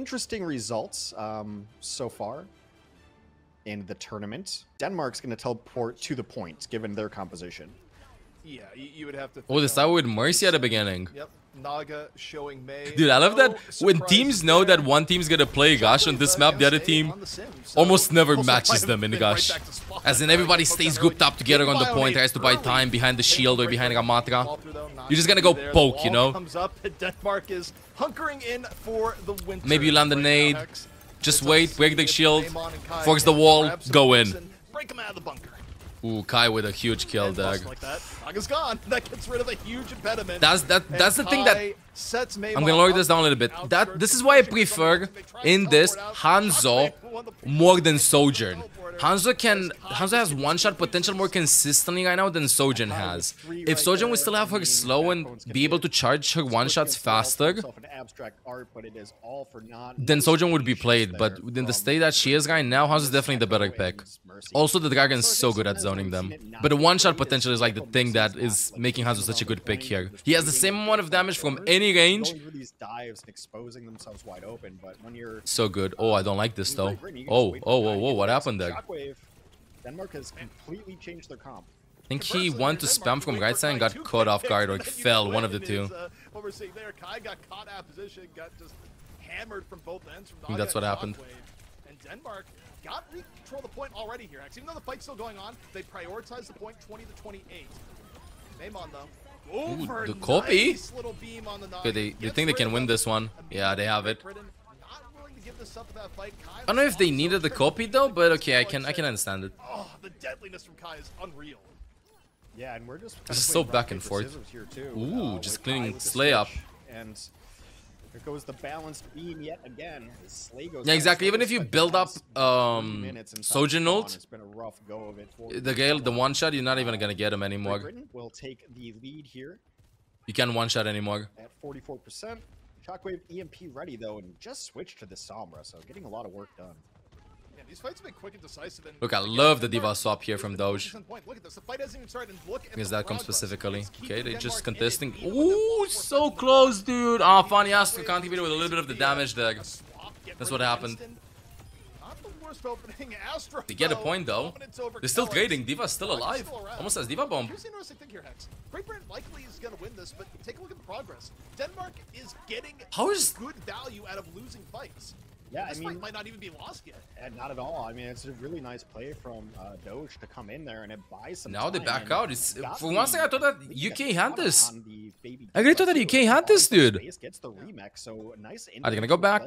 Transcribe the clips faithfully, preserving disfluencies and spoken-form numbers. interesting results um, so far in the tournament. Denmark's going to teleport to the point, given their composition. Yeah, you would have to... Oh, they started with Mercy at the beginning. Yep, Naga showing May. Dude, I love that when teams know that one team's gonna play Gosh on this map, the other team almost never matches them in Gosh. As in, everybody stays grouped up together on the point, tries to buy time behind the shield or behind Ramattra. You're just gonna go poke, you know? Maybe you land a nade, just wait, break the shield, force the wall, go in. Break him out of the bunker. Ooh, Kai with a huge kill there. Like that. Naga's gone. That gets rid of a huge impediment. That's that. That's the thing that sets Maimon. I'm gonna lower this down a little bit. That this is why I prefer in this Hanzo more than Sojourn. Hanzo can Hanzo has one-shot potential more consistently right now than Sojourn has. If Sojourn would still have her slow and be able to charge her one-shots faster, then Sojourn would be played. But in the state that she is right now, Hanzo is definitely the better pick. Also, the dragon is so good at zoning them. But the one-shot potential is like the thing that is making Hanzo such a good pick here. He has the same amount of damage from any range. So good. Oh, I don't like this though. Oh, oh, oh, whoa, what happened there? Denmark has completely changed their comp. I think he wanted to spam from right side and got caught off guard or fell, one of the two. Kai got caught out of position, got just hammered from both ends. I think that's what happened. And Denmark got to control the point already here. Actually, even though the fight's still going on, they prioritize the point twenty to twenty-eight. Maimon though. Ooh, the copy. Okay, they, they think they can win this one. Yeah, they have it. I don't know if they needed the copy though, but okay, I can I can understand it. Oh, the deadliness from Kai is unreal. Yeah, and we're just this is so back and forth. Ooh, just cleaning Slay up. And there goes the balanced beam yet again. Slay goes yeah, exactly. Even if you build up um, Sojourn ult, the Gale, the one shot, you're not even gonna get him anymore. Will take the lead here. You can't one shot anymore. At forty-four percent, Shockwave E M P ready though, and just switched to the Sombra, so getting a lot of work done. Yeah, these fights have been quick and decisive. And look, I love the D.Va swap here from Doge. Because that comes specifically. Okay, they're just contesting. Ooh, so close, dude. Ah, oh, Funnyastro can't compete with a little bit of the damage there. That's what happened. They get a point though. They're still trading. D.Va's still alive. Almost has D.Va bomb. Here's the interesting thing here, Hex. Great Britain likely is going to win this, but take a look at the progress. Denmark is getting How is... good value out of losing fights. Yeah, I mean, this fight might not even be lost yet. And not at all. I mean, it's a really nice play from uh, Doge to come in there and it buys some. Now they back out. It's for one second I thought that U K had this. I really thought that U K had this, dude. Are they gonna go back?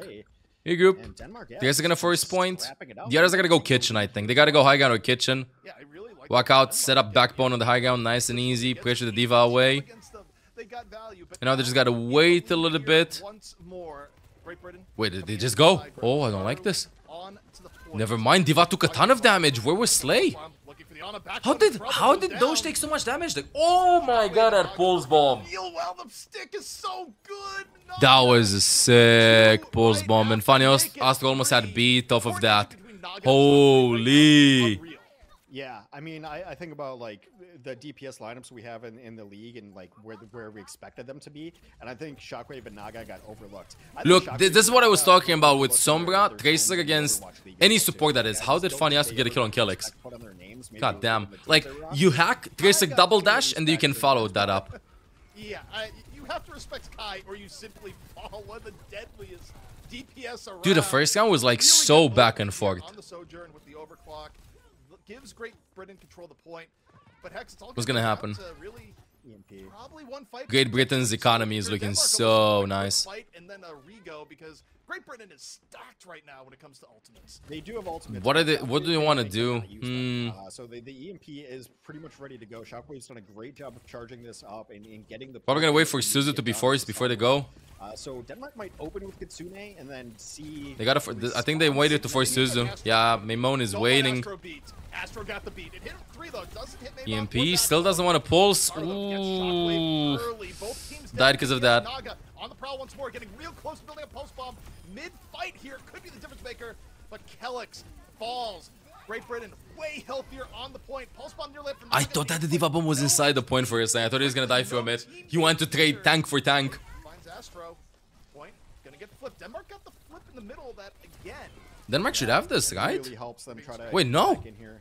Hey group, Denmark, yeah, you guys are gonna first point. The others are gonna go kitchen, I think. They gotta go high ground or kitchen. Yeah, I really like Walk out, set up Backbone on the high ground, nice and easy. Pressure the D.Va away. They got value, but and now they just gotta wait a little bit. Wait, did they just go? Oh, I don't like this. Never mind, D.Va took a ton of damage. Where was Slay? How did how did Doge take so much damage? Like, oh my god, that pulse bomb. That was a sick pulse bomb, and Funnyastro almost had beat off of that. Holy. Yeah, I mean, I, I think about like the D P S lineups we have in, in the league and like where where we expected them to be, and I think Shockwave and Naga got overlooked. Look, th this is what I was talking about with Sombra, Tracer against any support that is. How did Funnyastro get a kill on Kellex? God damn! Like you hack Tracer double dash and then you can follow that up. Yeah, I, you have to respect Kai, or you simply fall one of the deadliest D P S around. Dude, the first round was like so back and forth. Gives Great Britain control the point, but Hex, it's all what's gonna happen? To really, probably one fight. Great Britain's economy is looking so nice. And then a rego because Great Britain is stacked right now when it comes to ultimates. They do have ultimates. What are they? What do they want to do? Hmm. Uh, so the, the E M P is pretty much ready to go. Shockwave's done a great job of charging this up and, and getting the. Probably gonna wait for Suzu to be forced before they go. Uh, so Denmark might open with Kitsune and then see. They gotta. For, th I think they waited to force Suzu. Yeah, Maimon is waiting. Astro got the beat. It hit him three though. Doesn't hit Maimon. E M P Four, still doesn't want to pulse. Ooh. Died because of that. Naga on the prowl once more, getting real close to building a pulse bomb. Mid-fight here could be the difference maker, but Kellex falls. Great Britain way healthier on the point. Pulse bomb near left. I thought that the D.Va bomb was inside the point for a second. I thought he was gonna die from it. He wanted to trade tank for tank. Astro point gonna get the flip. Denmark got the flip in the middle of that again. Denmark should have this, right? Really helps them try to Wait, no. In here.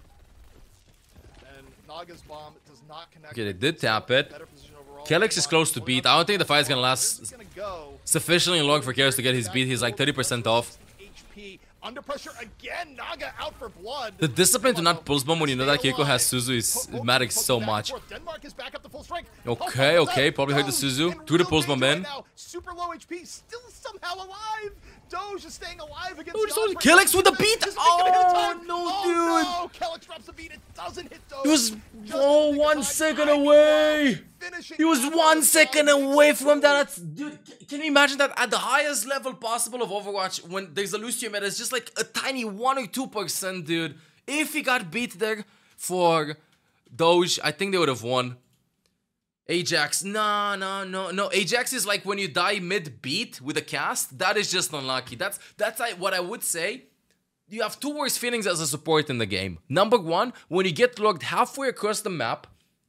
And Naga's bomb does not connect. Okay, they did tap it. Kellex is close to beat. I don't think the fight is gonna last sufficiently long for Kellex to get his beat. He's like thirty percent off. Under pressure again, Naga out for blood. The discipline to not pulse bomb when you know that Kiriko has Suzu is mattering so much. Denmark is back up to full strength. Okay, okay, probably hurt the Suzu. Do the pulse bomb in. Super low H P, still somehow alive. Doge is staying alive against Doge. Kellex with the beat. Oh no, dude. Kellex drops the beat. It doesn't hit Doge. He was oh one second away. He was one second away from that. That's, dude, can you imagine that at the highest level possible of Overwatch when there's a Lucio meta, it's just like a tiny one or two percent, dude. If he got beat there for Doge, I think they would have won. Ajax, no, no, no, no. Ajax is like when you die mid-beat with a cast, that is just unlucky. That's, that's what I would say. You have two worst feelings as a support in the game. Number one, when you get locked halfway across the map,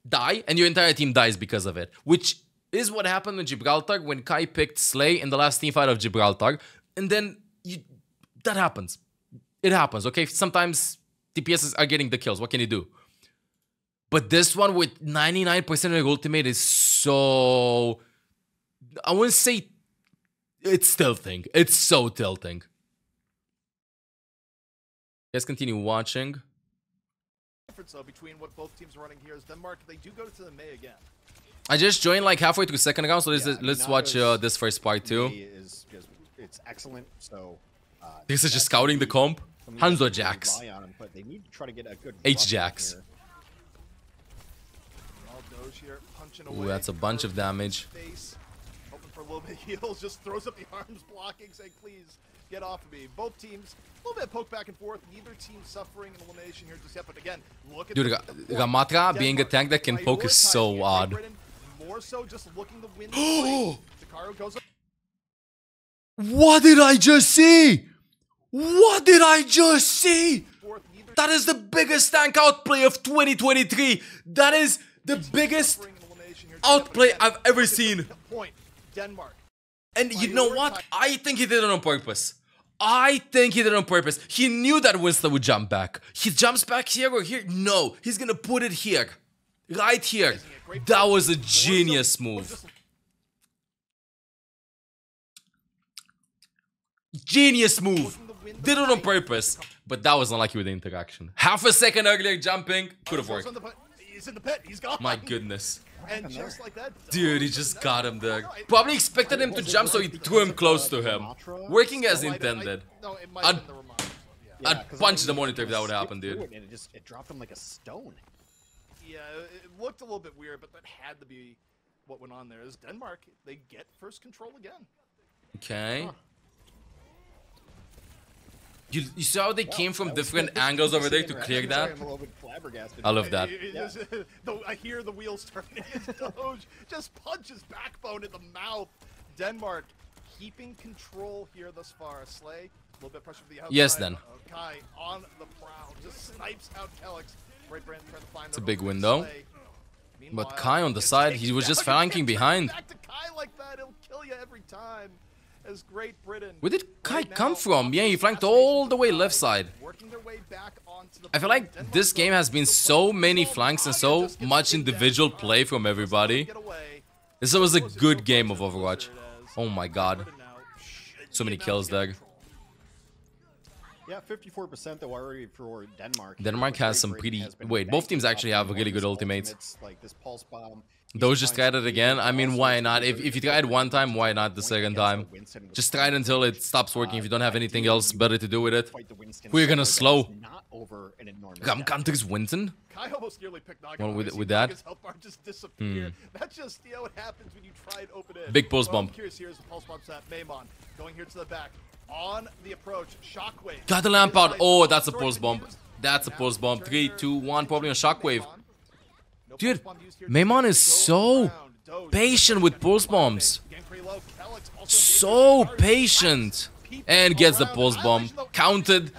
die, and your entire team dies because of it, which is what happened in Gibraltar when Kai picked Slay in the last team fight of Gibraltar, and then you, that happens. It happens, okay? Sometimes D P Ss are getting the kills. What can you do? But this one with ninety-nine percent of the ultimate is so... I wouldn't say it's tilting. It's so tilting. Let's continue watching. Difference though between what both teams are running here is Denmark, they do go to the May again. I just joined like halfway through second round, so yeah, let's, I mean, let's watch uh, this first part too. Is just, it's excellent. So uh, this is just scouting the comp. Hanzo Jax. H Jax. Ooh, that's a bunch of damage. Hoping for a little bit of heals, just throws up the arms, blocking, saying please. Get off of me. Both teams, a little bit of poke back and forth. Neither team suffering an elimination here just yet. But again, look at... Dude, the, the Ramattra being a tank that can poke is so odd. More so just looking to win the play. Jikaru goes up. What did I just see? What did I just see? That is the biggest tank outplay of twenty twenty-three. That is the biggest outplay I've ever seen. Denmark. And you know what? I think he did it on purpose. I think he did it on purpose. He knew that Winston would jump back. He jumps back here or here? No, he's gonna put it here. Right here. That was a genius move. Genius move. Did it on purpose. But that was unlucky with the interaction. Half a second earlier jumping. Could have worked. He's in the pit. He's gone. My goodness. And just like that, dude, he just got him there. Probably expected him to jump, so he threw him close to him. Working as intended. I'd, I'd punch the monitor if that would happen, dude. And it just it dropped him like a stone. Yeah, it looked a little bit weird, but that had to be what went on there. Is Denmark? They get first control again. Okay. Huh. You, you saw how they wow, came from different good. angles over there to clear that? I love that. Yeah. I hear the wheels turning. Doge just punches Backbone in the mouth. Denmark keeping control here thus far. Slay, a little bit of pressure for the outside. Yes, then. Kai on the prowl. Just snipes out Kellex. Right brand trying to find it's a big window. But Kai on the side, he was just flanking behind. Back to Kai like that, it'll kill you every time. As Great Britain. Where did Kai right come now, from? Yeah, he flanked all the way left side. Their way back onto the I feel like Denmark this game has been so many flanks and so much individual play from everybody. This was a good game of Overwatch. Oh my god. So many kills there. Yeah, fifty-four percent though already for Denmark. Denmark has some pretty... Wait, both teams actually have really good ultimates. Doge just tried it again. I mean, why not? If, if you try it one time, why not the second time? Just try it until it stops working. If you don't have anything else better to do with it, who are you gonna slow? Come, come, there's Winston. Well, with, with that. Hmm. Big pulse bump. On the approach, Shockwave. Got the lamp out. Oh, that's a pulse bomb. That's a pulse bomb. Three, two, one, probably on Shockwave. Dude, Maimon is so patient with pulse bombs. So patient. And gets the pulse bomb. Counted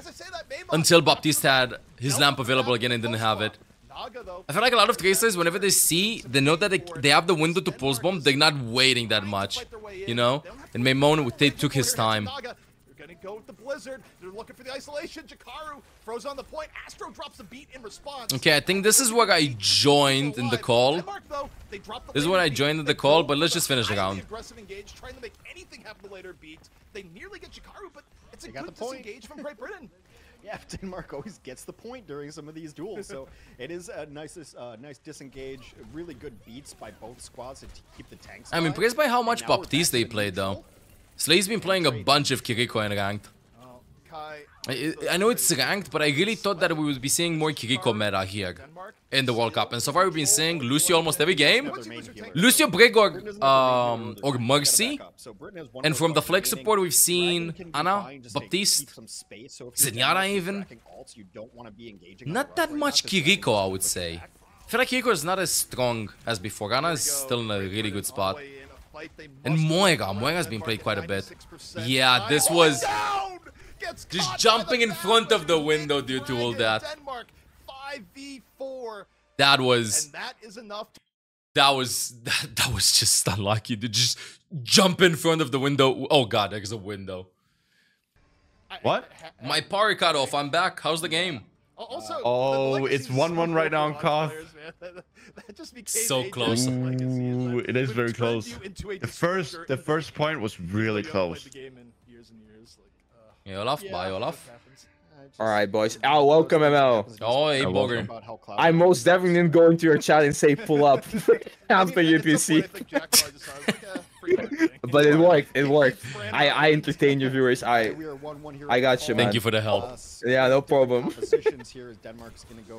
until Baptiste had his lamp available again and didn't have it. I feel like a lot of Tracers, whenever they see, they know that they, they have the window to pulse bomb, they're not waiting that much, you know? And Maimon, they took his time. Gonna go with the blizzard. They're looking for the isolation. Jikaru froze on the point. Astro drops the beat in response. Okay, I think this is what I joined in the call. This is what I joined in the call, but let's just finish the round. Aggressive engage, trying to make anything happen later beat. They nearly get Jikaru, but it's a good disengage from Great Britain. Yeah, Denmark always gets the point during some of these duels, so it is a nice, uh, nice disengage. Really good beats by both squads to keep the tanks. I'm impressed by how much Baptiste they played, though. Slay's been playing a bunch of Kiriko in ranked. I, I know it's ranked, but I really thought that we would be seeing more Kiriko meta here in the World Cup. And so far we've been seeing Lucio almost every game. Lucio, Brig, or, um, or Mercy. And from the flex support we've seen Ana, Baptiste, Zenyatta even. Not that much Kiriko, I would say. I feel like Kiriko is not as strong as before. Ana is still in a really good spot. And Moira, Moira's been played quite a bit. Yeah, this was just jumping in front of the window due to all that. That was that was that, that was just unlucky to just jump in front of the window. Oh god, there's a window. What? My power cut off. I'm back. How's the game? Also, oh, it's one one right now on Koth. So close. Ooh, it is very close. The first, the first point was really close. Yeah, Olaf, bye Olaf. All right, boys. Oh, welcome, M L. Oh, hey, Boger. I most definitely didn't go into your chat and say pull up after U P C. But it worked. It worked. I I entertain your viewers. I I got you, man. Thank you for the help. Uh, yeah, no problem.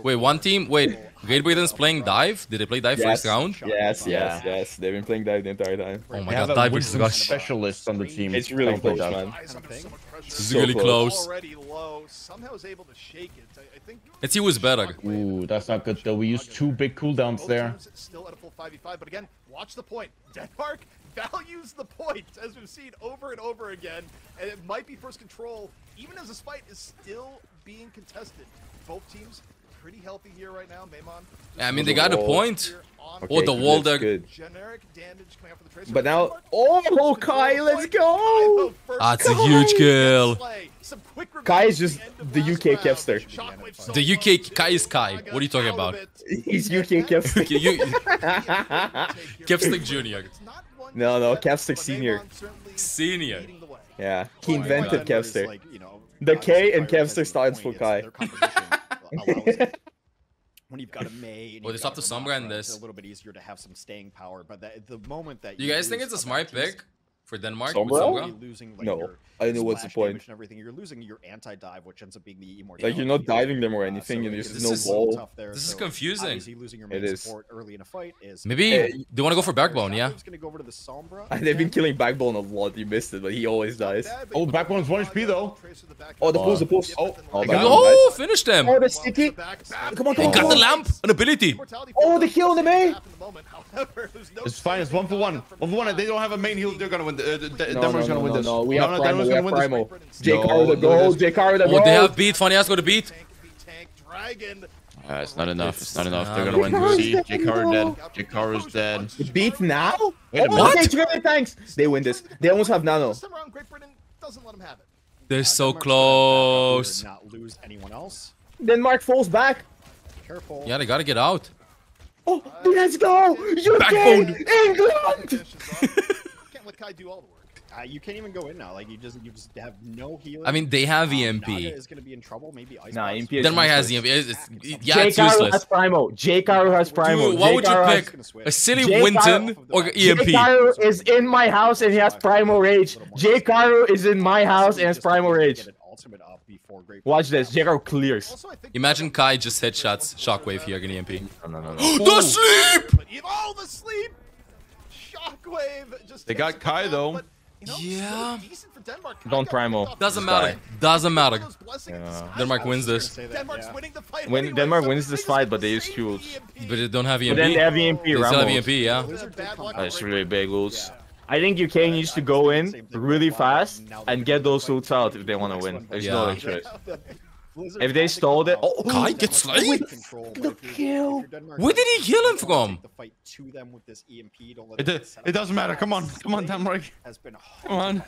Wait, one team. Wait, Great Britain's playing dive. Did they play dive yes. first round? Yes, yes, yes. They've been playing dive the entire time. Oh my they god, dive is gosh. Specialists on the team. It's really close, man. This is so really close. close. Let's see who's better. Ooh, that's not good though. We used two big cooldowns there. Still at a full five v five, but again, watch the point. Denmark values the point, as we've seen over and over again, and it might be first control, even as the spite is still being contested. Both teams pretty healthy here right now. Maimon, I mean, they got a point. Okay, oh, the wall there. Good. Generic damage coming out for the Tracer. But now, oh, Kai, let's go! That's a huge kill. Kai is just the U K Kevster. The U K Kai is Kai. What are you talking about? He's U K Kevster. Kevster Junior. No, no, Kevster Senior. Senior. Yeah, he invented Kevster. The K and Kevster stands for Kai. When you've got a May, well, they stopped the Sombra in this. It's a little bit easier to have some staying power, but that, the moment that you, you guys think it's a smart pick for Denmark, Sombra? With Sombra? Losing, like, no, I know what's the point. And everything you're losing your anti-dive, which ends up being the immortality. Like you're not diving them or anything, uh, so and there's no is, wall. There, this so is confusing. Losing your main it is. Early in a fight is maybe uh, they want to go for Backbone, yeah. Gonna go over to the Sombra. They've been killing Backbone a lot. You missed it, but he always dies. Oh, Backbone's one H P though. Oh, the pulse, the pulse. Oh, oh, oh finished them. Oh, the sticky. Come on, come on. Got the lamp, an ability. Oh, the kill on the main. It's fine. It's one for one. One for one. They don't have a main heal. They're gonna win. Uh, no, Denmark's no, no, gonna win no, this. No, we no, have Primal. We have Primal. Jikaru the gold. Jikaru the gold. What they have beat? Funnyastro the beat. Uh, it's not enough. It's not enough. They're gonna win. See, Jikaru dead. Jikaru's dead. The beat now? Wait a minute. Thanks. They win this. They almost have nano. They're so close. Denmark falls back. Careful. Yeah, they gotta get out. Oh, let's go! U K, England. Let Kai do all the work. Uh, you can't even go in now. Like you just, you just have no healing. I mean, they have E M P. Um, Naga is gonna be in trouble. Maybe Ice nah, E M P. Denmark has E M P. It's, it's, it's, yeah, Jikaru it's useless. has Primal. Jikaru has Primal. Dude, what would you pick? A silly Jikaru Winston or E M P? Jikaru is in my house and he has Primal Rage. Jikaru is in my house and has Primal Rage. Watch this. Jikaru clears. Imagine Kai just headshots Shockwave here in E M P. No, no, no, no. The sleep. All the sleep. Shockwave just they got Kai out, though. But, you know, yeah. For Denmark. Kai Don't Primal. Doesn't matter. Doesn't matter. Yeah. Denmark wins this. That, Denmark's yeah. winning the fight. When, anyway, Denmark so wins this fight, but they use Q. But they don't have E M P. But then they have E M P. They still have E M P, yeah. That's oh, really big loots. Yeah. I think U K needs to go in really fast and get those loots out if they want to win. There's yeah. no trick. If they stole it, oh, Kai gets slayed. The kill. Where did he kill him from? It, it doesn't matter. Come on, come on, Denmark. Come on.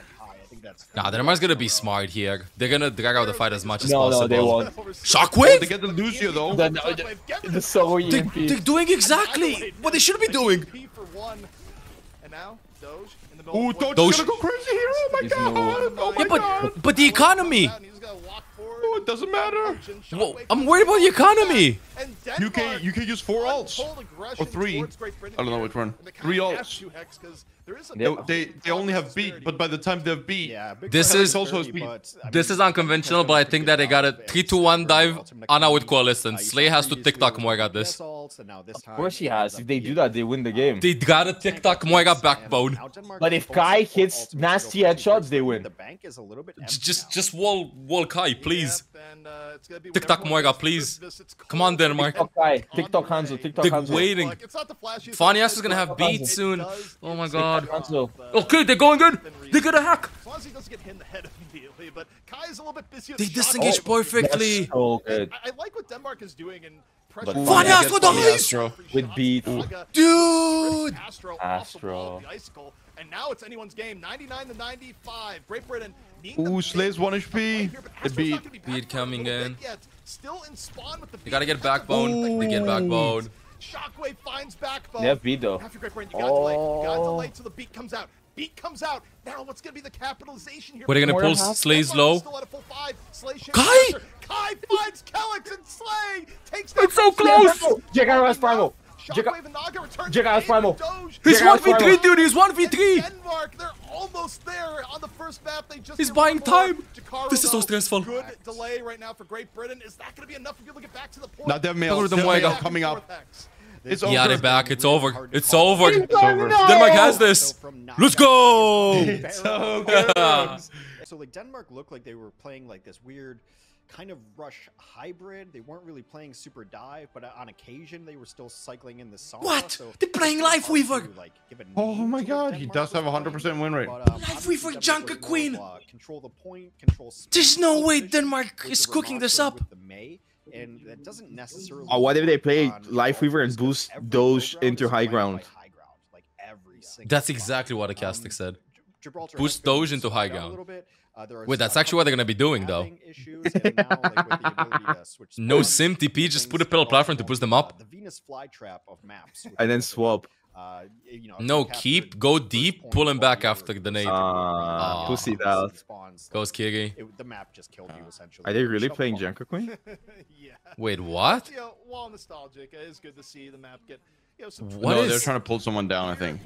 Nah, Denmark's gonna be smart here. They're gonna drag out the fight as much as no, possible. No, they won't. Shockwave? They get the Lucio though. The, no, the, the so they, they're doing exactly what they should be doing. And now Doge. Ooh, Doge's Doge. gonna go crazy here! Oh my god! Oh my yeah, but, god! But the economy! Oh, it doesn't matter! Whoa, I'm worried about the economy! U K, you can use four alts! Or three. I don't know which one. Three alts. They, they, they only have beat, but by the time they have beat... Yeah, this is also beat. This is unconventional, but I think that they got a three to one dive Ana with Coalescence. Slay has to TikTok Moira this. Of course she has. If they do that, they win the game. They got a TikTok Moira backbone. But if Kai hits nasty headshots, they win. Just just wall, wall Kai, please. TikTok Moira, please. Come on, Denmark. TikTok Kai. TikTok Hanzo. TikTok Hanzo. They're waiting. Funnyastro is going to have beat soon. Oh my god. Okay, they're going good. They got a hack. They disengage oh, perfectly. So good. I, I like what Denmark is doing and Funnyastro dies with beat, dude. Astro. And now it's anyone's game. ninety-nine to ninety-five. Great Britain. Ooh, Slay's one H P. The beat. Beat coming in. Still in spawn with the. They gotta get backbone. Ooh. They get backbone. Shockwave finds Backbone. They have beat though. After Great Britain, you gotta delay. You gotta delay till the beat comes out. Beat comes out. Now what's gonna be the capitalization here? What are they gonna pull? Slay's low. Kai! Kai finds Kellex and Slay takes that. It's so close! Jikaru has Primal. Jikaru and Naga return. Jikaru has Primal. He's one v three, dude. He's one v three. Denmark, they're almost there on the first map. They just. He's buying time. This is so stressful. Good delay right now for Great Britain. Is that gonna be enough for people to get back to the port? Not that male. The Moega coming up. It's yeah, over. They're back. It's over. It's over. It's over. Denmark has this. Let's go. It's over. So like Denmark looked like they were playing like this weird kind of rush hybrid. They weren't really playing super dive, but on occasion they were still cycling in the song. What? So they're playing Life Weaver. Like, oh my god, he does have a hundred percent win rate. But, um, Life Weaver, Junker Queen. Uh, control the point, control speed. There's no way Denmark is cooking this up. And that doesn't necessarily. Oh, what if they play Life Weaver and boost Doge into high ground? High ground. Like every single that's exactly what Akastic um, said. Gibraltar boost Doge into high ground. Uh, Wait, that's actually what they're gonna be doing though. Issues, and now, like, no sim T P, just put a pedal platform to push them up. Uh, the Venus flytrap of maps. And then swap. Uh, you know, no, keep, go deep, pull him back after the nade. Ah, uh, pussy out. Goes Kiri. It, the map just killed uh, you, essentially. Are they really Shuffle playing Junker Queen? Yeah. Wait, what? You know, while nostalgic, it is good to see the map get... You know, some what no, is... they're trying to pull someone down, I think.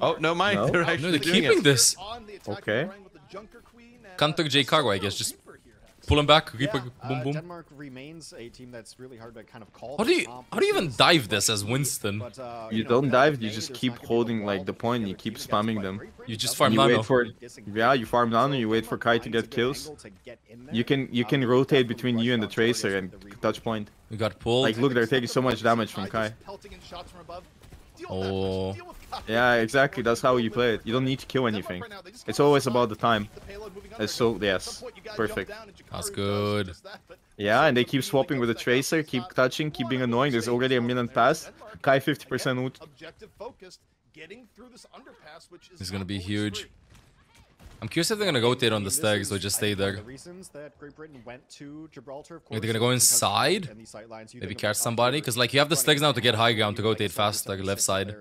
Oh, no, Mike, no? they're actually no, they're keeping it. this. Okay. Counter J Cargo, I guess, just... Pull him back, Reaper, yeah, boom, boom. Uh, Denmark remains a team that's really hard to kind of call. How do you, how do you even dive this as Winston? But, uh, you, you know, don't dive, you just keep holding like the point, and you keep spamming them. You just farm nano. For, yeah, you farm nano, you wait for Kai to get kills. You can you can rotate between you and the Tracer and touch point. You got pulled. Like, look, they're taking so much damage from Kai. Oh. Yeah, exactly. That's how you play it. You don't need to kill anything. It's always about the time. It's so, yes. Perfect. That's good. Yeah, and they keep swapping with the Tracer, keep touching, keep being annoying. There's already a minute passed. Kai fifty percent ult. It's gonna be huge. I'm curious if they're gonna rotate on the stags or just stay there. Are they gonna go inside? Maybe catch somebody? Because like you have the stags now to get high ground to rotate faster left side.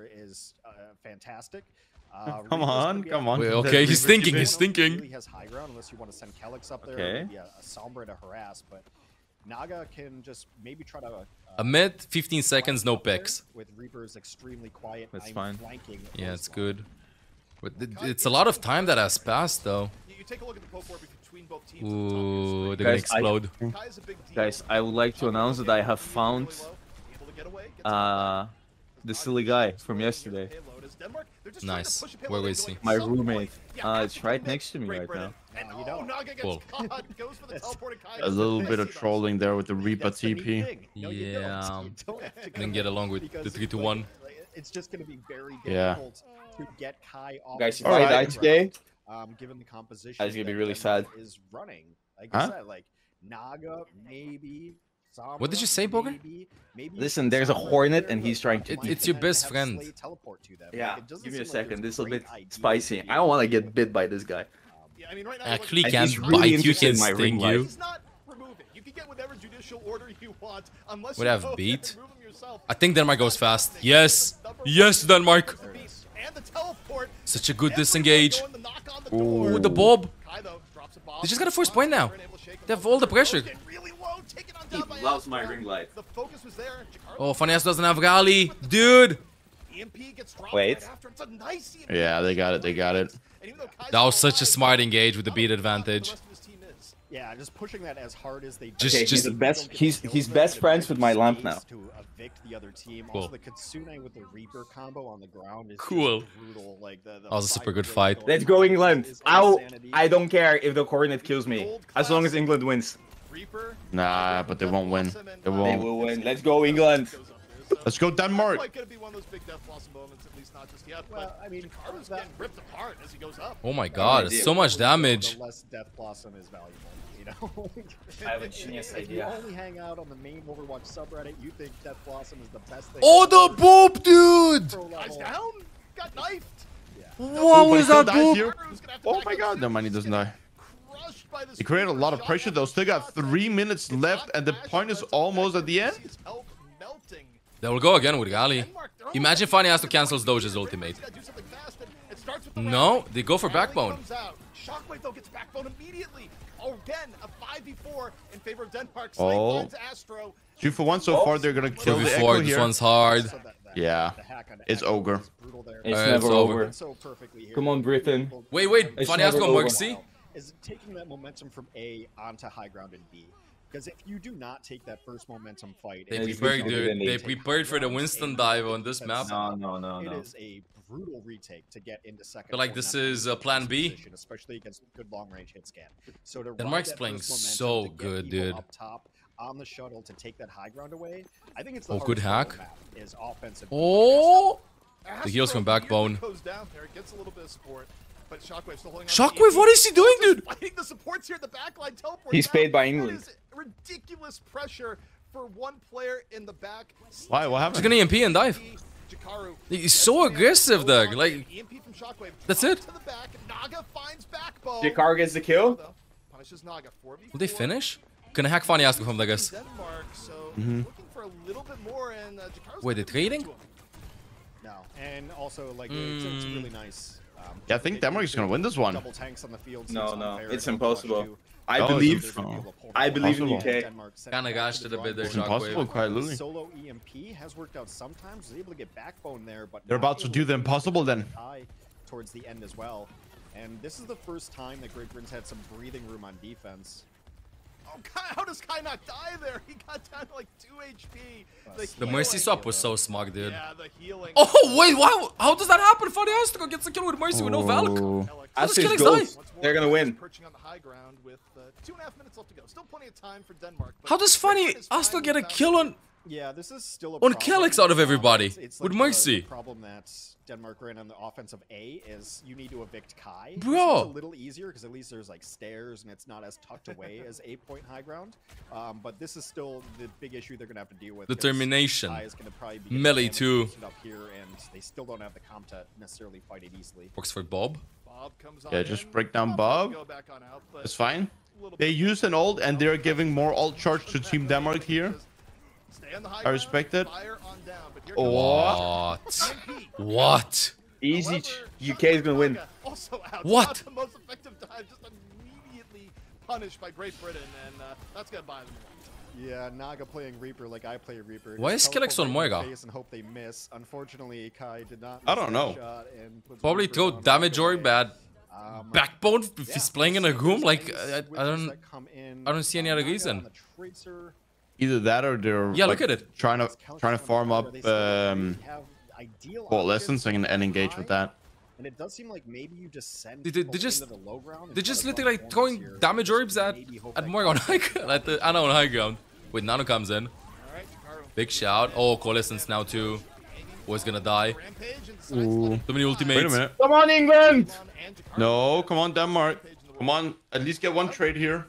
Fantastic. Uh, come on, come on. Wait, okay, he's thinking, he's thinking. Really has high ground unless you want to send Kellex up there. Okay. Yeah, Sombra to harass, but Naga can just maybe try to. Uh, a mid, fifteen seconds, no picks. With Reaper's extremely quiet. That's fine. Yeah, it's good. But it's a lot of time that has passed, though. You take a look at the poke war between both teams. Ooh, they're gonna explode. Guys, I would like to announce that I have found. Uh. The silly guy from yesterday. Nice. Where was he? My roommate. Uh, it's right next to me right now. Cool. A little bit of trolling there with the Reaper T P. Yeah. Didn't get along with the three to one. It's just going to be very difficult to get Kai off. Guys, if I die today, um, given the composition, that's going to be really sad. Is running. Like I said, like. Naga, maybe. Sombra, what did you say, Boger? Maybe, maybe Listen, there's a Hornet and he's trying to... It, it's your best friend. To them. Yeah, like, give me a second. Like this is a bit spicy. I don't want to get bit by this guy. Um, yeah, I mean, right now, actually can really bite you, can sting you. He's not removing. You can get whatever judicial order you want, unless would you have beat. I think Denmark goes fast. Yes. Yes, Denmark. Such a good disengage. Ooh, the bob. They just got a first point now. They have all the pressure. He loves my ring light. Oh, Funnyastro doesn't have rally. Dude. Wait. Yeah, they got it. They got it. That was such a smart engage with the beat advantage. Yeah, just pushing that as hard as they just, okay, just he's the best he's he's best friends with my lamp now. To evict the other team. Cool. Also, the Kitsune with the Reaper combo on the ground is cool. Brutal. Like the, the that was a super good fight. Let's go England. Ow, I don't care if the coordinate kills me. As long as England wins. Nah, but they won't win. They won't. They will win. Let's go England. Let's go Denmark. Oh my god, it's so much damage. I have a genius idea. You only hang out on the main Overwatch subreddit, you think Death Blossom is the best thing. Oh, the boop, dude! Guys down? Got knifed? Yeah. What was that boop? Oh my god, no, money doesn't die. He created a lot of pressure though. Still got three minutes left and the point is almost at the end. They will go again with Gali. Imagine Funnyastro cancels Doge's ultimate. No, they go for Backbone. Shockwave though gets Backbone immediately. Again, a five v four in favor of Denmark. Oh. Astro. Two for one so far. They're gonna kill the Echo here. This one's hard. Yeah, it's ogre. It's uh, never over. Come on, Britain. Wait, wait. Funnyastro works. See, is taking that momentum from A onto high ground in B. Because if you do not take that first momentum fight, they prepared, dude. They prepared for the Winston dive on this map. No, no, no, no. It is a brutal retake to get into second. But like this is a plan B, especially against good long range hit scan. So Denmark's playing so good, dude. Up top on the shuttle to take that high ground away. I think it's the oh, good hack. Is offensive. Oh, the heals from Backbone. But Shockwave, still holding Shockwave what is he doing, dude? The supports here, the backline teleport. He's paid by England. Ridiculous pressure for one player in the back. Why? What happened? He's gonna E M P and dive. Jikaru. He's so aggressive, Doug. Like, E M P from Shockwave. That's it. To the back. Naga finds Backbone. Jikaru gets the kill. Punishes Naga. Will they finish? Gonna hack Funnyastro from, I guess. Denmark, so mm-hmm. Looking for a little bit more, and uh, wait, they're trading? No. And also, like, mm. it's, it's really nice. Um, yeah, I think Denmark is gonna win this one. Double tanks on the field, no, no, it's impossible. I oh, believe. Oh. I believe in U K. Kind of gosh to the bit there. It's impossible, quite literally. Solo E M P has worked out sometimes. Able to get Backbone there, but they're about to do the impossible then. Towards the end as well, and this is the first time that Great Britain's had some breathing room on defense. Oh, Kai, how does Kai not die there? He got down to like two H P. The, the Mercy swap was so smug, dude. Yeah, the healing. Oh, wait, wow. How does that happen? Funnyastro gets the kill with Mercy oh. with no Valk. Kellex. They're going to win. How does Funnyastro get a kill on... Yeah, this is still a on Kellex out of everybody it's, it's like with Mercy. The problem that Denmark ran on the offense of A is you need to evict Kai. Bro, it's a little easier because at least there's like stairs and it's not as tucked away as A point high ground. Um, but this is still the big issue they're gonna have to deal with. Determination. Kai is gonna probably be melee too. Up here and they still don't have the comp to necessarily fight it easily. Works for Bob. Bob comes yeah, just break down Bob. Bob. Out, it's fine. They used an ult and they're giving more ult charge to Team Denmark here. I respect it. What? What? Easy. U K is gonna win. What? Yeah, Naga playing Reaper like I play Reaper. Why is Kellex on Moira? I don't know. Probably throw damage or bad. Um, Backbone if he's playing in a room. Like I, I don't. I don't see any other reason. Either that or they're yeah, like look at it. trying to trying to farm up um, coalescence and, and engage with that. And it does seem like maybe you just send they, they, they just into the low ground they just literally like throwing here. damage orbs at at Moira on high ground, at the Ana on high ground. Wait, Nano comes in. Big shout! Oh, coalescence now too. Boy's gonna die. Ooh. So many ultimates. Wait a minute. Come on, England! No, come on, Denmark. Come on, at least get one trade here.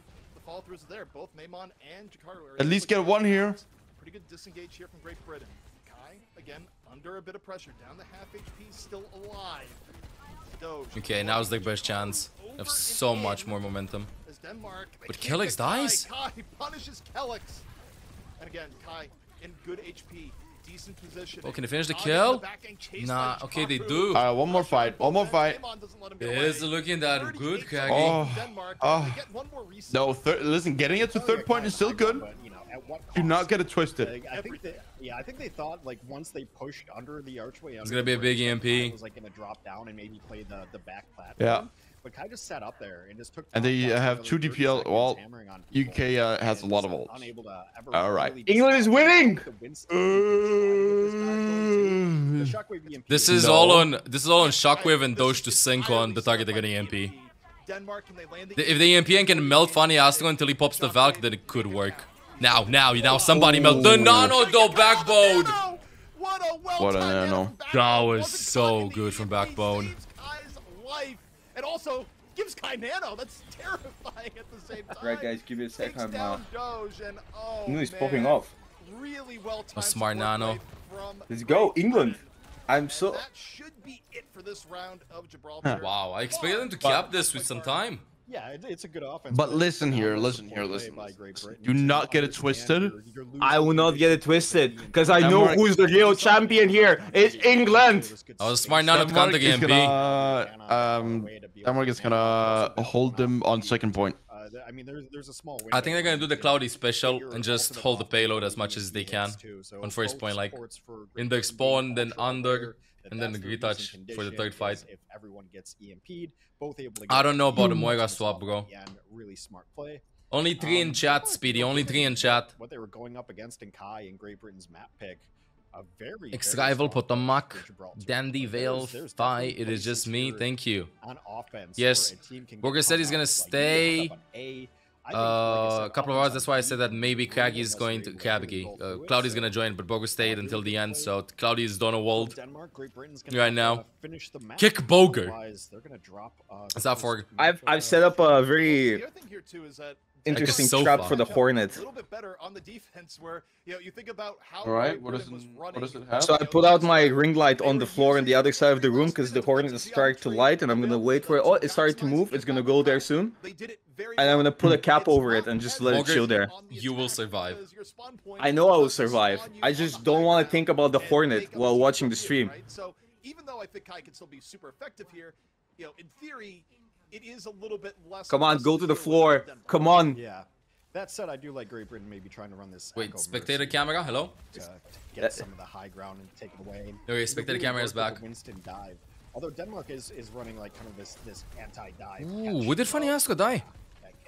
fall throughs are there. Both Maimon and Jikaru are at least get one here. Pretty good disengage here from Great Britain. Kai, again, under a bit of pressure. Down to half H P, still alive. Doge. Okay, now's the best chance. I have so much more momentum. Denmark, but Kellex dies? Kai, Kai punishes Kellex. And again, Kai in good H P. Decent position. Oh, can they finish the kill? Nah, okay, they do. Alright, one more fight. One more fight. Is looking that good, Kagi. Oh, oh. No, third, listen, getting it to third point is still good. Do not get it twisted. I think they, yeah, I think they thought like once they pushed under the archway, it's gonna be a big E M P. It was like gonna drop down and maybe play the the back platform. Yeah. But Kai just sat up there and just took. And they have two D P L. Well, U K uh, has a lot of ults. All right, really England is winning. Uh, this is no. all on. This is all on Shockwave and Doge to sync on the target they're gonna E M P. If they E M P and can melt Funnyastro until he pops the Valk, then it could work. Now, now, now, somebody oh. melt the Nano though, Backbone. What a, well what a Nano! That was so good from Backbone. And also gives Kai Nano. That's terrifying at the same time. Right, guys, give me a second. Down Doge and, oh, no, he's man. popping off. Really well timed. A smart Nano. Let's go, England. I'm so. That should be it for this round of Gibraltar. Wow, I expected them to cap this with some time. Yeah, it, it's a good offense. But listen here, listen here, listen. listen. Do not get it twisted. I will not get it twisted because I know who's the real champion here. It's England. I was smart not to count the game, B. Um, Denmark is gonna hold them on second point. I mean, there's there's a small. I think they're gonna do the cloudy special and just hold the payload as much as they can on first point, like in the spawn, then under. And then the retouch for the third fight. If everyone gets E M P'd, both able to get I don't know about the Moira swap, bro. Really smart play. Only three um, in chat, Speedy. Only three in chat. What they were going up against in Kai and Great Britain's map pick. A very Exrival, Potomac, Dandy, Vale, Thai. It is just me. Thank you. On offense, yes. Boger said he's going to stay a uh, couple of hours. That's why I said that maybe Kagi is going to... Kagi. Uh, Cloudy is going to join, but Boger stayed until the end. So Cloudy is Donowald right now. Kick Boger. It's not for... I've, I've set up a very... interesting like trap for the Hornet. Alright, what, what does it have? So I put out my ring light on the floor on the other side of the room because the Hornet is starting to light and I'm going to wait for it. Oh, it started to move. It's going to go there soon. And I'm going to put a cap over it and just let it chill there. You will survive. I know I will survive. I just don't want to think about the Hornet while watching the stream. So even though I think Kai can still be super effective here, you know, in theory... it is a little bit less. Come on, go to the floor. Come on. Yeah. That said, I do like Great Britain maybe trying to run this. Wait, spectator Mercy. camera. Hello. To get that, some of the high ground and take it away. Okay, spectator really camera is back. Winston dive. Although Denmark is is running like kind of this this anti-dive. Ooh, what did Funnyastro die?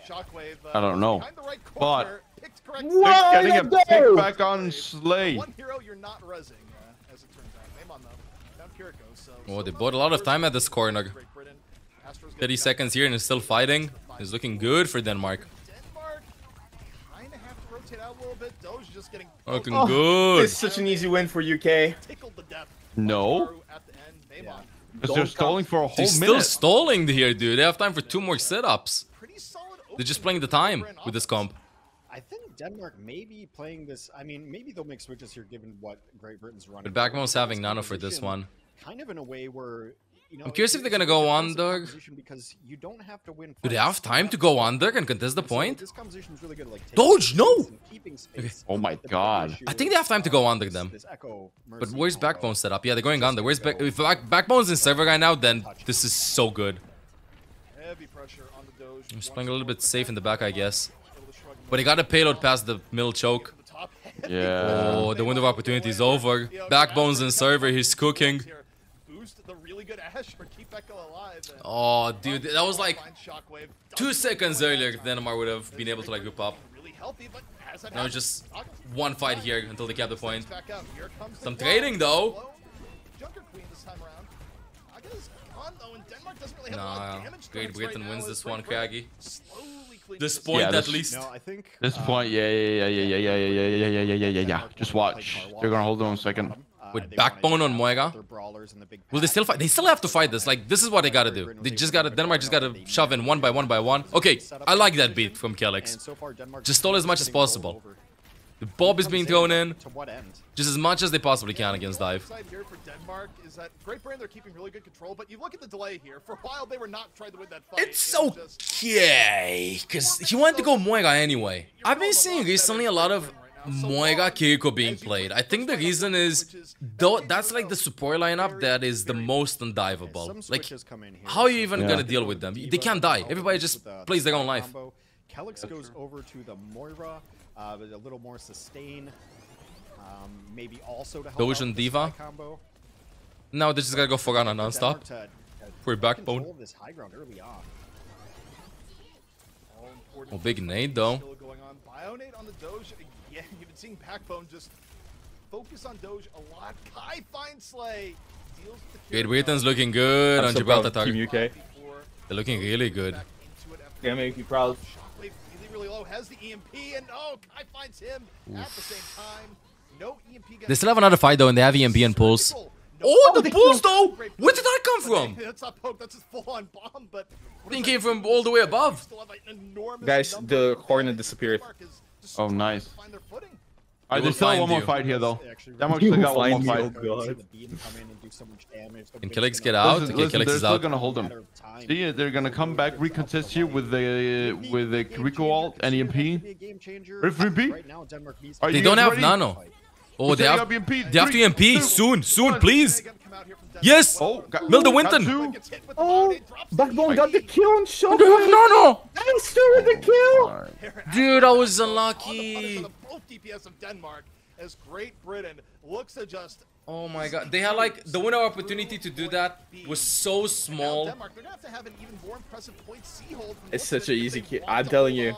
Shockwave. Uh, I don't know. The right corner, but what? Getting a pick back on Slay. One hero you're not rezzing, uh, as it turns out. Maimon though, down Kiriko. So. Oh, they bought a lot of time at this corner. thirty seconds here and is still fighting. Is looking good for Denmark. Denmark kind of have to rotate out a little bit. Doge just getting looking oh, good. It's such an easy win for U K. No. Yeah. Because they're stalling for a whole minute. They're still stalling here, dude. They have time for two more setups. They're just playing the time with this comp. I think Denmark may be playing this. I mean, maybe they'll make switches here given what Great Britain's running. But Backbone's having nano for this one. Kind of in a way where... You know, I'm curious if they're gonna go under. Because you don't have to win. Do they have time to go under and contest the point? This composition is really good, like, Doge, no! Okay. Oh my god. I think they have time to go under them. But where's Backbone set up? Yeah, they're going under. Where's back if back Backbone's in server right now, then this is so good. I'm just playing a little bit safe in the back, I guess. But he got a payload past the middle choke. Yeah. Oh, the window of opportunity is over. Backbone's in server, he's cooking. The really good Ash for keep Echo alive. Oh, dude, that was like two seconds earlier. Denmark would have been able to like group up. Now just one fight here until they cap the point. Some trading though. Nah, Great Britain wins this one, Craggy. This point, yeah, this, at least. No, I think, this uh, point, yeah, yeah, yeah, yeah, yeah, yeah, yeah, yeah, yeah, yeah, yeah, yeah. Just watch. They're gonna hold on a second. with Backbone on Moira. Will they still fight? They still have to fight this. Like, this is what they gotta do. They just gotta, Denmark just gotta shove in one by one by one. Okay, I like that beat from Kellex. Just stall as much as possible. The Bob is being thrown in, just as much as they possibly can against Dive. Here for Denmark is that Great Britain, they're keeping really good control, but you look at the delay here. For a while, they were not trying to win that fight. It's okay, because he wanted to go Moira anyway. I've been seeing recently a lot of Moira Kiriko being played. I think the reason is, though, that's like the support lineup that is the most undivable. Like, how are you even yeah. gonna deal with them? They can't die. Everybody just plays their own life. Kellex goes over to the Moira. Uh, a little more sustain, um, maybe also to help Doge and D.Va. Now they just gotta go for Ana non-stop. For Backbone. Oh, big nade though. Yeah, you've been seeing Backbone just focus on Doge a lot. Kai finds Slay. Great Britain's looking good on Gibraltar target. They're looking really good. Yeah, make you proud. Really low, has the E M P, and oh, Kai finds him Oof. at the same time. No E M P. They still have another fight though, and they have E M P and pulls. No oh, the pulls though! Where did that come from? That's not poke, that's just full-on bomb, but... It came from all the way above. Guys, the corner disappeared. Oh, nice. Alright, there's still one more you. fight here though. Denmark still got one more fight. Can Kellex get out? Listen, okay, listen, they're is still out. gonna hold them. See, they're gonna come back, recontest you with the uh, with the Kiriko ult and E M P. Right, they don't have ready? Nano. Oh, they have, they have to E M P soon, soon, please. Yes! Oh, Mill the Winston! Oh, Backbone got the kill on Shockwave! No, no! I'm still with the kill! Dude, I was unlucky! D P S of Denmark as Great Britain looks to just... Oh my god, they had like, the window opportunity to do that was so small. Denmark, they're gonna have to have an even more impressive point C hold. It's such an easy kill, I'm telling you.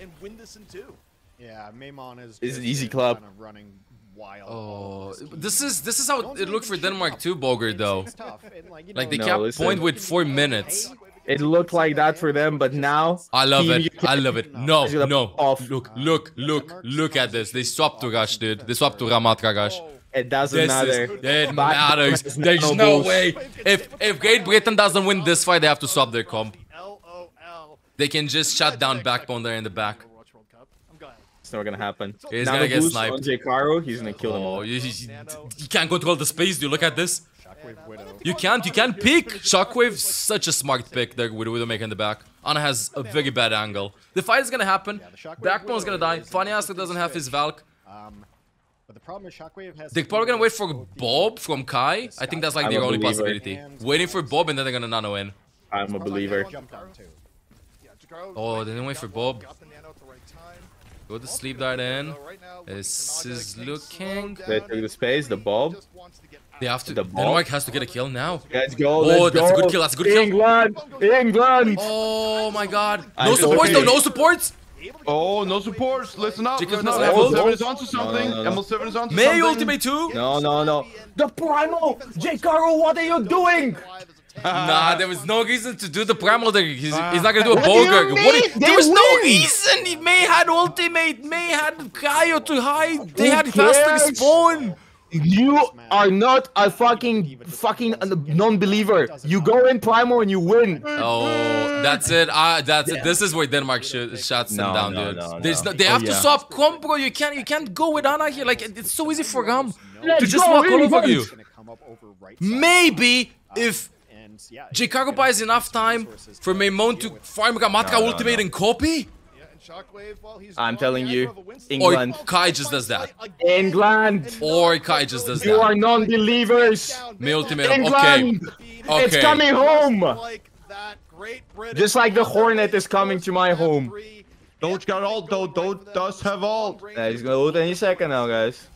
And win this in two. Yeah, Maimon is... It's an easy club. Running wild. Oh, this is, this is how it looked for Denmark too, Boger, though. Like, they kept point with four minutes. It looked like that for them, but now... I love it. I love it. No, no. Look, look, look, look at this. They swapped to Gosh, dude. They swapped to Ramattra, Gosh. It doesn't matter. It matters. There's no way. If if Great Britain doesn't win this fight, they have to swap their comp. They can just shut down Backbone there in the back. It's not gonna happen. He's gonna get sniped. Jikaru, he's gonna kill him. Oh, you, you, you can't control the space, dude. Look at this. You can't, you can't pick! Shockwave's such a smart pick there with Widowmaker in the back. Ana has a very bad angle. The fight is gonna happen, Backbone's gonna die, Funnyastro doesn't have his Valk. They're probably gonna wait for Bob from Kai. I think that's like the only possibility. Waiting for Bob and then they're gonna nano in. I'm a believer. Oh, they didn't wait for Bob. Go to sleep right in. This is looking... They took the space, the Bob. They have to. The Denmark has to get a kill now. Let's go. Let's oh, that's go. a good kill. That's a good kill. England, England. Oh my God. No supports though. No supports. Oh, no supports. Listen up. Listen up. M L seven is onto something. No, no, no. M L seven is onto May something. May ultimate too. No, no, no. The primal. Jikaru, what are you doing? Nah, there was no reason to do the primal there. He's, uh, he's not gonna do a Boger. There was win. no reason. He May had ultimate. May had Kaio to hide. They Who had faster spawn. You are not a fucking fucking non-believer. You go in primal and you win. Oh, that's it. Uh, that's yeah. it. This is where Denmark sh shots them no, down, no, dude. No, no. No, they have oh, to yeah. swap comp, bro. You can't. You can't go with Ana here. Like it's so easy for Gam to just walk all over you. Maybe if Jikaru buys enough time for Maimon to farm Ramattra no, no, ultimate no. and copy. Shockwave, well, he's I'm telling you, England. Or Kai just does that. England. Or Kai just does you that. You are non-believers. May ultimatum. England. Okay. okay. It's coming home. Just like the Hornet is coming to my home. Doge got ult though. Doge does have ult. Yeah, he's gonna ult any second now, guys.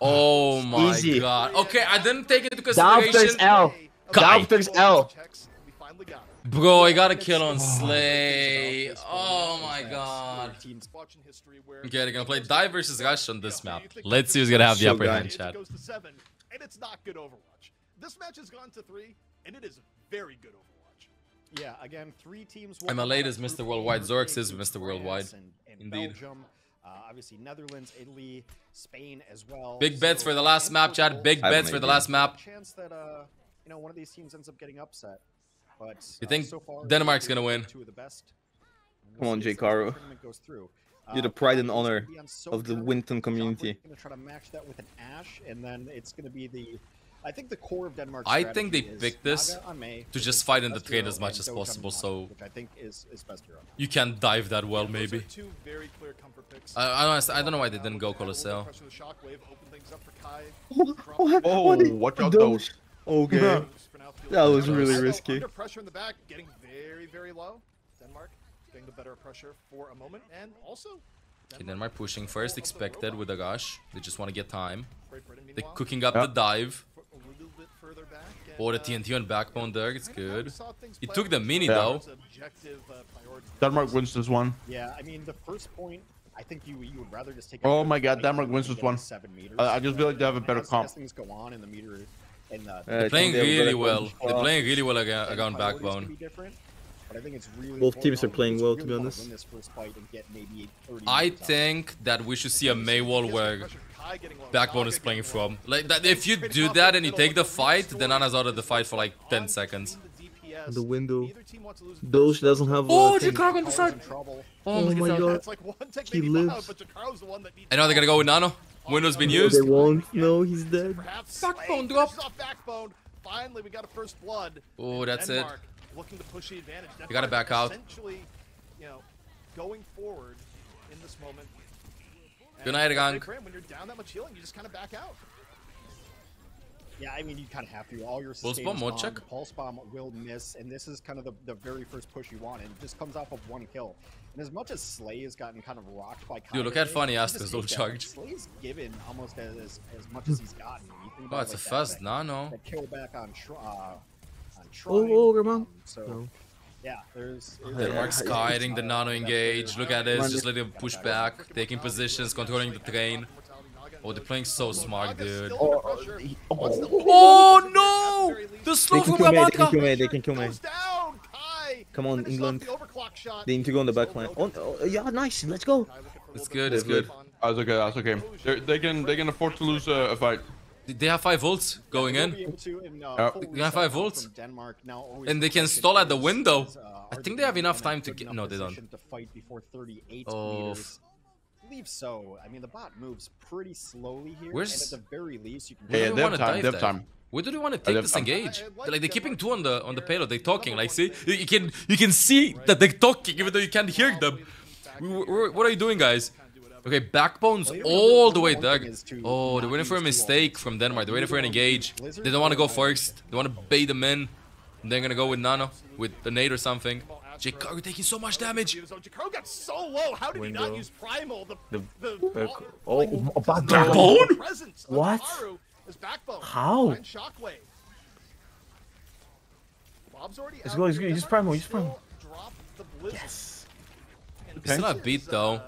Oh my Easy. god. Okay, I didn't take it into consideration. Doubters L. Doubters L. Bro, I got a kill on Slay. Oh my god. Okay, they're gonna play Dive versus Rush on this map. Let's see who's gonna have the upper hand, chat. And it's not good Overwatch. This match has gone to three, and it is very good Overwatch. Yeah, again, three teams. M L eight is Mister Worldwide. Zorix is Mister Worldwide. Indeed. Uh, obviously, Netherlands, Italy, Spain as well. Big bets so, for the last map, chat. Big bets for the last map. Chance that uh, you know, one of these teams ends up getting upset. But you think uh, so far, Denmark's gonna win? Two of the best. Come on, Jikaru. You're the pride and honor of the Winston community. We're gonna try to match that with an Ash, and then it's gonna be the. I think the core of Denmark's I think they picked this May, to just fight in the trade as much as possible, so which I think is, is best you can dive that well, yeah, maybe. Two very clear comfort picks. I, I, don't, I don't know why they didn't go Coliseo. Oh, oh, oh watch out those. Okay. Yeah. That was really risky. Under pressure in the back, getting very, very low. Denmark getting the better pressure for a moment, and also... Okay, Denmark pushing first, expected with a Gosh. They just want to get time. They're cooking up yeah. the dive. Oh, the T N T on Backbone there, it's good. He took the mini yeah. though. Denmark wins this one. Yeah, I mean the first point, I think you you would rather just take. Oh my God, Denmark wins this one. Uh, I just feel like they have a better comp. As things go on in the meter, in the, uh, they're playing they really well. They're playing really well against, against Backbone. But I think it's really both teams are playing well, to be honest. I think that we should see a May wall where Backbone is playing from. Like that, if you do that and you take the fight, then Ana's out of the fight for like ten seconds. The window. Doge doesn't have. Oh, Jikaru on the side. Oh my God. He lives. I know they're gonna go with Nano. Window's been used. They won't. No, he's dead. Backbone dropped. Finally, we got a first blood. Oh, that's it. Looking to push the advantage. You gotta back out. Essentially, you know, going forward in this moment. Good night, Agang. When you're down that much healing, you just kind of back out. Yeah, I mean, you kind of have to. All your pulse bomb will check. Pulse bomb will miss, and this is kind of the, the very first push you want, and it just comes off of one kill. And as much as Slay has gotten kind of rocked by Kai, dude, look at Funnyastro's little charge. Slay's given almost as, as, as much as he's gotten. Oh, it's like a fast nano. That kill back on uh, Oh, oh, come on. So, no. yeah, there's... there's Denmark's yeah, guiding the nano engage. Look at this, just letting him push back, taking positions, controlling the train. Oh, they're playing so smart, dude. Oh, oh, oh. oh no! The slow from Ramattra! They can kill me, they can kill me. Come on, England. They need to go on the back line. Oh, oh, yeah, nice, let's go. It's good, it's good. That's okay, that's okay. They're, they, can, they can afford to lose uh, a fight. They have five volts going in. They have five volts. And they can stall at the window. I think they have enough time to get... No, they don't. Oh. So, I mean, the bot moves pretty slowly here. Where's... Yeah, they have time, they have time. Where do they want to take this engage? Like, they're keeping two on the on the payload. They're talking, like, see? You can, you can see that they're talking, even though you can't hear them. What are you doing, guys? Okay, Backbone's all the way there. Oh, they're waiting for a mistake from Denmark. They're waiting for an engage. They don't want to go first. They want to bait them in. And they're going to go with Nano, with the nade or something. Jikaru taking so much damage. Jikaru got so low. How did he not use Primal? The Backbone? What? How? Let's go. He's Primal. He's Primal. Yes. It's not a beat, though.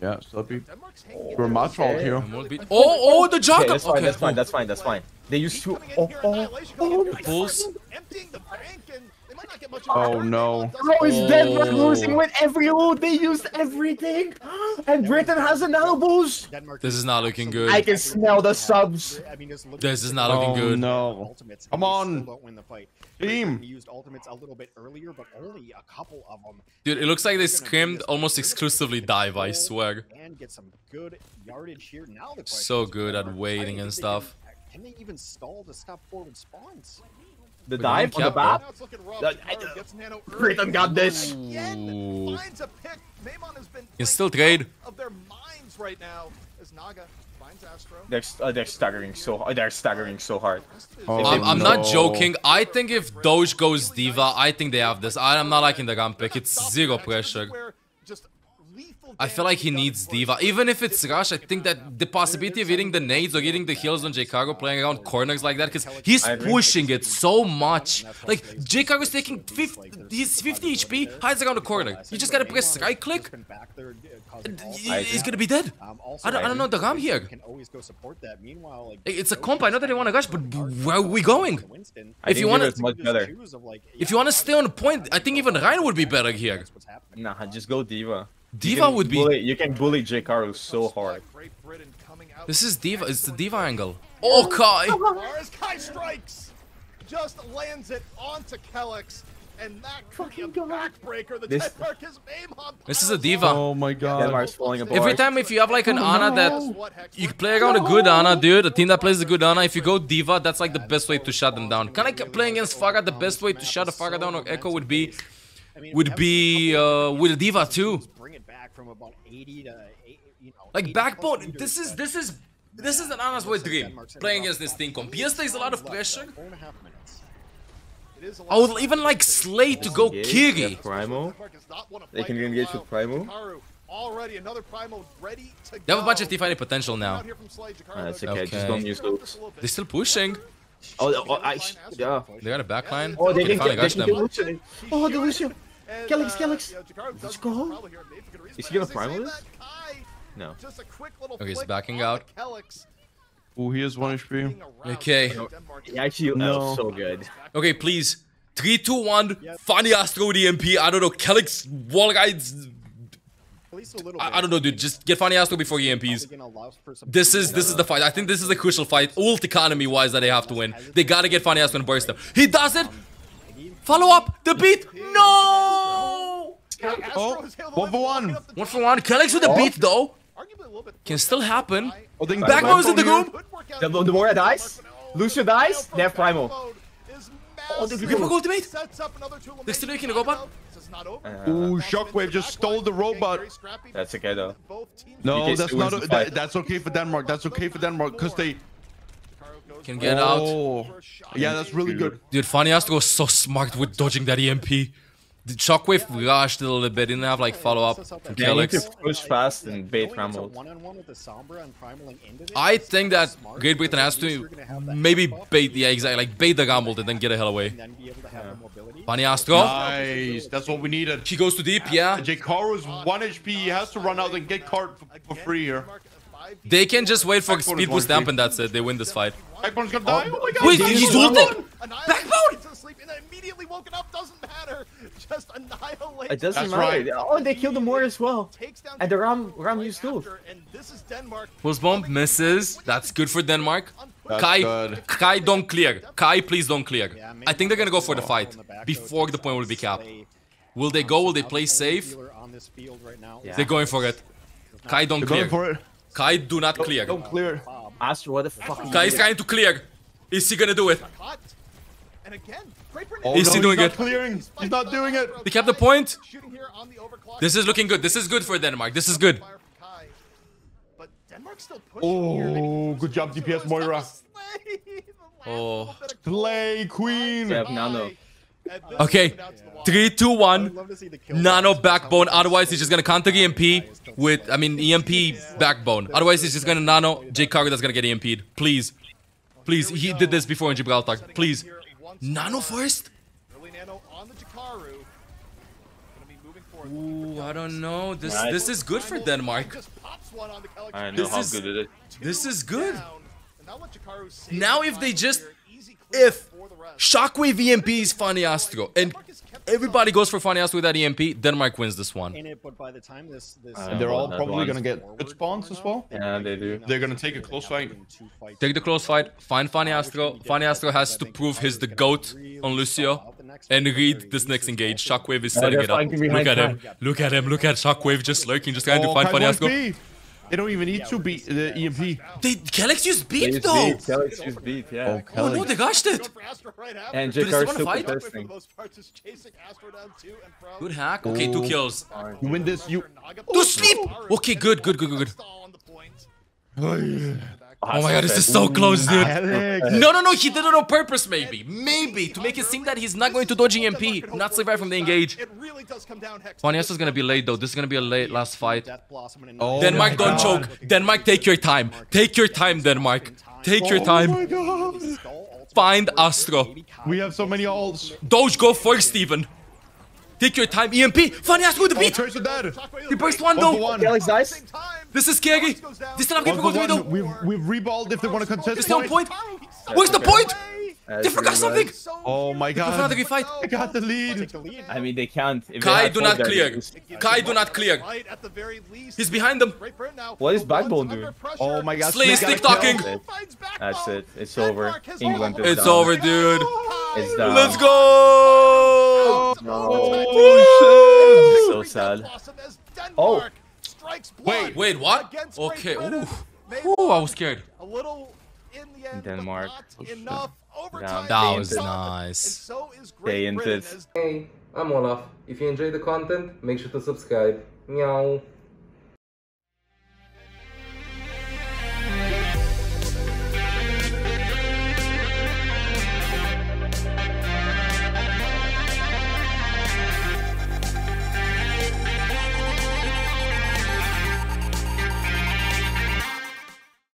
Yeah, so be we're much fault here. Oh, oh, the Jaga! Okay, that's fine, okay. that's fine, that's fine, that's fine. They used to... Oh, oh, oh, the pulse. Oh, no. Bro, it's oh. Denmark losing with every ult. They used everything. And Britain has a nano boost. This is not looking good. I can smell the subs. This is not looking good. Oh, no. Come on. Team. Used ultimates a little bit earlier, but only a couple of them. Dude, it looks like they scrimmed almost exclusively dive, I swear. And get some good yardage here. Now the so good at waiting and stuff. Can they even stall to stop forward spawns? The We're dive on the bat? Britain got this. Ooh. You still trade. Right now as Naga finds Astro. They're, uh, they're staggering so they're staggering so hard. Oh, I'm, I'm no. not joking. I think if Doge goes D.Va, I think they have this. I'm not liking the gun pick. It's zero pressure. I feel like he needs D.Va. Even if it's Rush, I think that the possibility of hitting the nades or getting the heals on Jikaru playing around corners like that, because he's pushing it so much. Like, Jikaru's taking fifty, he's fifty H P, hides around the corner. You just gotta press right click. He's gonna be dead. I don't, I don't know the ram here. It's a comp, I know that they want to rush, but where are we going? If you want to, if you want to stay on point, I think even Ryan would be better here. Nah, just go D.Va. D.Va would be... Bully, you can bully Jikaru so hard. This is D.Va. It's the D.Va angle. Oh, Kai! As Kai strikes, just lands it onto Kellex, and that fucking backbreaker. The this, Denmark is Maimon. This is a D.Va. Oh my god. Every time if you have like an oh, Ana no. that... You play around a good Ana, dude. A team that plays a good Ana. If you go D.Va, that's like the best way to shut them down. Kind of like playing against Faga, the best way to shut a Faga down or Echo would be... Would be uh, with a D.Va too. Like Backbone, this is this is this is an honest way dream. Playing against this thing. P S takes a lot of pressure. I would even like Slay to go Kiri. They can engage with Primal. They have a bunch of T five potential now. Uh, that's okay. okay. Just don't use loops. They're still pushing. Oh, oh, oh, I, yeah. They got a backline. Oh, they, okay, they finally got them. Lucian. Oh, the Lucian. Kellex, Kellex. Let's go. Is he gonna primal this? No. Okay, he's backing out. Oh, he has one H P. Okay. He actually no. so good. Okay, please. three, two, one. Funnyastro D M P. I don't know. Kellex wall guides. I, I don't know, dude. Just get Funnyastro before E M Ps. This is this is the fight. I think this is the crucial fight, ult economy-wise, that they have to win. They gotta get Funnyastro and burst them. He does it. Follow up the beat. No. Oh, one for one. One for one. Kellex with the beat though. Can still happen. Backbone is in the room. The, the Moira dies. Lucio dies. They have Primal. Oh, the Gripper ultimate! They're still making a robot? Uh, Ooh, Shockwave just stole the robot. That's okay though. No, that's not a, that, that's okay for Denmark. That's okay for Denmark because they can get oh. out. Yeah, that's really good. Dude, Funnyastro was so smart with dodging that E M P. The Shockwave rushed a little bit, didn't have like follow up from yeah, Kellex. You need to push fast and bait Rambled. I think that Great Britain has to maybe bait, yeah, exactly, like bait the Rambled and then get the hell away. Yeah. Funnyastro. Nice, that's what we needed. She goes too deep, yeah. Jikaru's one H P, he has to run out and get card for free here. They can just wait for Backbone speed boost damp and that's it, they win this fight. Backbone's gonna die, oh my god! Wait, he's ulting? Backbone! Immediately woken up, doesn't matter. Just annihilate. It doesn't matter. Right. Oh, they killed the Moira as well. And the Ram Ram used too. Pulse bomb misses. That's good for Denmark. That's Kai, good. Kai, don't clear. Kai, please don't clear. Yeah, I think they're gonna go for the fight before the point will be capped. Will they go? Will they play safe? Yeah. They're going for it. Kai, don't clear. Kai, do not clear. Don't, don't clear. Astro, what the fuck? Kai is trying to clear. Is he gonna do it? And again, oh, is no, he doing he's it? Clearing. He's not doing it. They kept the point. This is looking good. This is good for Denmark. This is good. Oh, good job, D P S Moira. Oh, Slay Queen. Okay, three, two, one. Nano Backbone. Otherwise, he's just gonna counter E M P with, I mean, E M P Backbone. Otherwise, he's just gonna Nano Jikaru. That's gonna get E M P'd. Please, please. He did this before in Gibraltar. Please. Nano first? Early nano on the Jikaru. Gonna be moving forward. Ooh, I don't know. This right. this is good for Denmark. I know how good it is. This is good. Now if they just if Shockwave E M P is Funnyastro and everybody goes for Funnyastro with that E M P, Denmark wins this one. And they're all probably gonna get good spawns as well. Yeah, they do. They're gonna take a close fight. Take the close fight, find Funnyastro. Funnyastro has to prove he's the GOAT on Lucio and read this next engage. Shockwave is setting it up. Look at him, look at him, look at Shockwave just lurking, just trying to find Funnyastro. They don't even need to beat the E M P. They Kellex used beat they though. Beat. Kellex used beat, yeah. Oh, oh no, they gushed it. And Jikaru's still contesting. Good hack. Okay, two kills. You win this. You to sleep. Okay, good, good, good, good, good. Oh, yeah. Oh my god, this is so close, dude. No, no, no, he did it on purpose, maybe. Maybe, to make it seem that he's not going to dodge E M P, not survive right from the engage. Funnyastro's is gonna be late, though. This is gonna be a late last fight. Oh, Denmark, don't choke. Denmark, take your time. Take your time, Denmark. Take your time. Oh my god. Find Astro. We have so many ults. Doge, go first, Steven. Take your time, E M P! Funnyastro with the beat! Oh, he burst one, though! One. This is scary! This time I'm going to go to the middle! We've, we've reballed if they want to contest. There's no point! Where's the point? As they forgot something! Oh my god. They forgot to fight. I got the lead. I mean, they can't. If Kai, they do not clear. Kai, do not clear. He's behind them. What is Backbone doing? Oh my god. Slay is tick-tocking. That's it. It's over. England is It's down. over, dude. It's done. Let's go! Oh, no. Shit. So sad. Oh. Wait, wait, what? Okay. Ooh. Ooh, I was scared. A little... In the end, Denmark. Enough overtime. That was nice. So is Great Britain. Hey, I'm Olaf. If you enjoy the content, make sure to subscribe. Meow.